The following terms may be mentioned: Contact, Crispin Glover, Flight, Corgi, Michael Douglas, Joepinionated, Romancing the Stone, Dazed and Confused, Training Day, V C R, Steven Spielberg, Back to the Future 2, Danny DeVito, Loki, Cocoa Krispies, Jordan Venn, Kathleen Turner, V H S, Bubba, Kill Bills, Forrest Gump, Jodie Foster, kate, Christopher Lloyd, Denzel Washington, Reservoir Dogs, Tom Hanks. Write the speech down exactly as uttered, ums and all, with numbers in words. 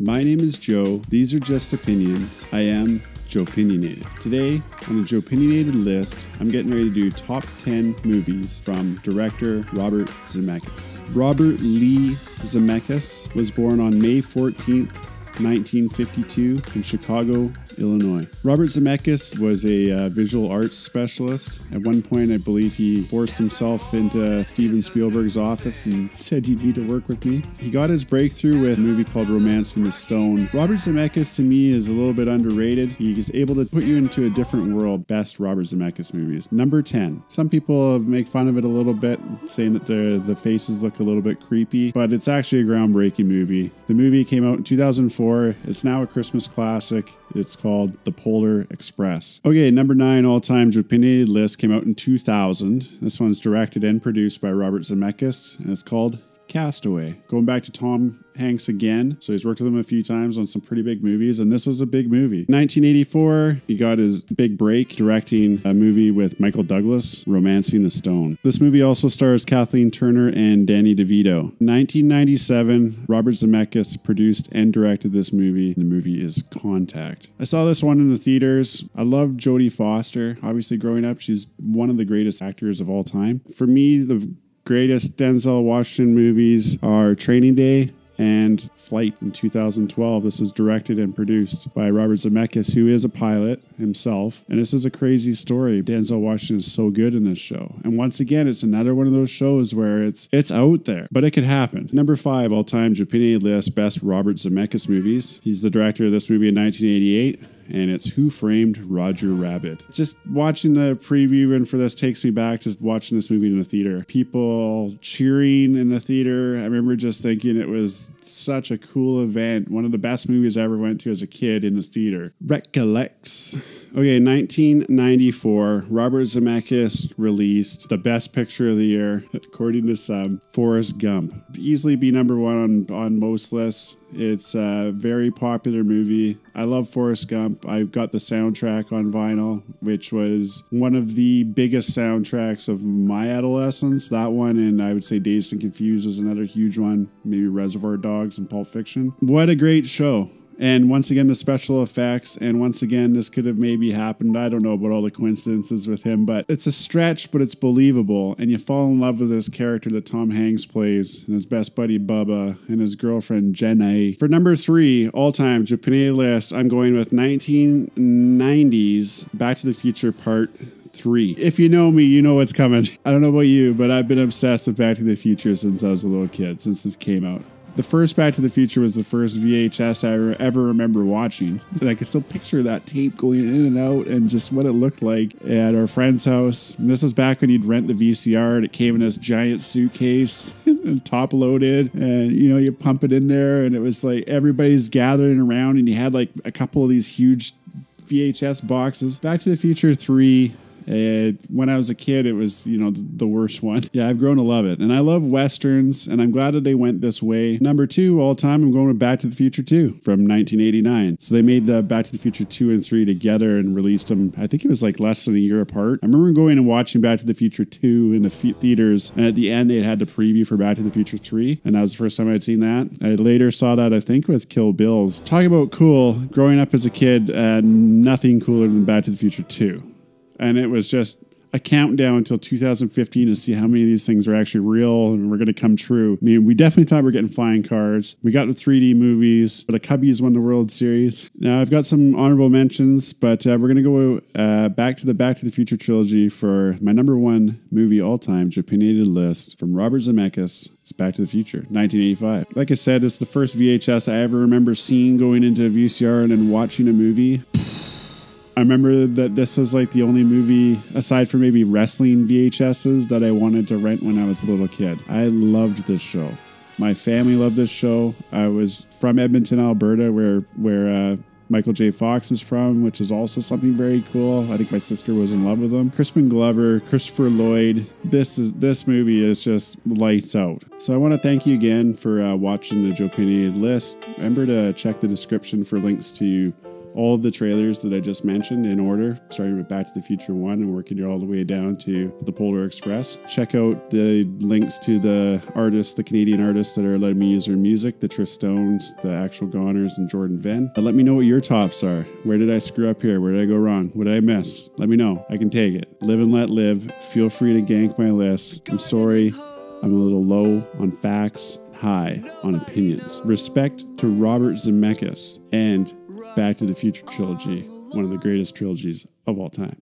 My name is Joe. These are just opinions. I am Joepinionated. Today, on the Joepinionated list, I'm getting ready to do top ten movies from director Robert Zemeckis. Robert Lee Zemeckis was born on May fourteenth, nineteen fifty-two in Chicago, Illinois. Robert Zemeckis was a uh, visual arts specialist. At one point, I believe he forced himself into Steven Spielberg's office and said, "You need to work with me." He got his breakthrough with a movie called Romancing the Stone. Robert Zemeckis, to me, is a little bit underrated. He is able to put you into a different world. Best Robert Zemeckis movies. Number ten. Some people make fun of it a little bit, saying that the, the faces look a little bit creepy, but it's actually a groundbreaking movie. The movie came out in two thousand four. It's now a Christmas classic. It's called Called The Polar Express. Okay, number nine all-time Joepinionated list came out in two thousand. This one's directed and produced by Robert Zemeckis, and it's called Castaway. Going back to Tom Hanks again. So he's worked with him a few times on some pretty big movies, and this was a big movie. nineteen eighty-four, he got his big break directing a movie with Michael Douglas, Romancing the Stone. This movie also stars Kathleen Turner and Danny DeVito. nineteen ninety-seven, Robert Zemeckis produced and directed this movie. The movie is Contact. I saw this one in the theaters. I love Jodie Foster. Obviously, growing up, she's one of the greatest actors of all time. For me, the greatest Denzel Washington movies are Training Day and Flight in two thousand twelve. This is directed and produced by Robert Zemeckis, who is a pilot himself. And this is a crazy story. Denzel Washington is so good in this show. And once again, it's another one of those shows where it's it's out there, but it could happen. Number five, all-time Joepinionated list, best Robert Zemeckis movies. He's the director of this movie in nineteen eighty-eight. And it's Who Framed Roger Rabbit. Just watching the preview and for this takes me back to watching this movie in the theater. People cheering in the theater. I remember just thinking it was such a cool event. One of the best movies I ever went to as a kid in the theater. Recollects. Okay, nineteen ninety-four, Robert Zemeckis released the best picture of the year, according to some, Forrest Gump. Easily be number one on, on most lists. It's a very popular movie. I love Forrest Gump. I've got the soundtrack on vinyl, which was one of the biggest soundtracks of my adolescence. That one, and I would say Dazed and Confused was another huge one. Maybe Reservoir Dogs and Pulp Fiction. What a great show. And once again, the special effects. And once again, this could have maybe happened. I don't know about all the coincidences with him, but it's a stretch, but it's believable. And you fall in love with this character that Tom Hanks plays and his best buddy, Bubba, and his girlfriend, Jenna. For number three, all-time Joepinionated list, I'm going with nineteen nineties Back to the Future Part three. If you know me, you know what's coming. I don't know about you, but I've been obsessed with Back to the Future since I was a little kid, since this came out. The first Back to the Future was the first V H S I ever remember watching. And I can still picture that tape going in and out and just what it looked like at our friend's house. And this is back when you'd rent the V C R and it came in this giant suitcase and top loaded. And, you know, you pump it in there and it was like everybody's gathering around and you had like a couple of these huge V H S boxes. Back to the Future three. Uh, when I was a kid, it was, you know, the worst one. Yeah, I've grown to love it. And I love Westerns, and I'm glad that they went this way. Number two, all time, I'm going with Back to the Future two from nineteen eighty-nine. So they made the Back to the Future two and three together and released them, I think it was like less than a year apart. I remember going and watching Back to the Future two in the theaters, and at the end, they had the preview for Back to the Future three, and that was the first time I'd seen that. I later saw that, I think, with Kill Bills. Talk about cool. Growing up as a kid, uh, nothing cooler than Back to the Future two. And it was just a countdown until two thousand fifteen to see how many of these things are actually real and we're going to come true. I mean, we definitely thought we were getting flying cars. We got the three D movies, but the Cubbies won the World Series. Now, I've got some honorable mentions, but uh, we're going to go uh, back to the Back to the Future trilogy for my number one movie all-time Joepinionated list from Robert Zemeckis. It's Back to the Future, nineteen eighty-five. Like I said, it's the first V H S I ever remember seeing going into a V C R and then watching a movie. I remember that this was like the only movie, aside from maybe wrestling V H Ss, that I wanted to rent when I was a little kid. I loved this show. My family loved this show. I was from Edmonton, Alberta, where where uh, Michael J. Fox is from, which is also something very cool. I think my sister was in love with him. Crispin Glover, Christopher Lloyd. This is this movie is just lights out. So I want to thank you again for uh, watching the Joepinionated list. Remember to check the description for links to all of the trailers that I just mentioned in order, starting with Back to the Future one and working all the way down to The Polar Express. Check out the links to the artists, the Canadian artists that are letting me use their music, the Tristones, the Actual Goners, and Jordan Venn. Let me know what your tops are. Where did I screw up here? Where did I go wrong? What did I miss? Let me know. I can take it. Live and let live. Feel free to gank my list. I'm sorry. I'm a little low on facts, high on opinions. Respect to Robert Zemeckis and Back to the Future trilogy, one of the greatest trilogies of all time.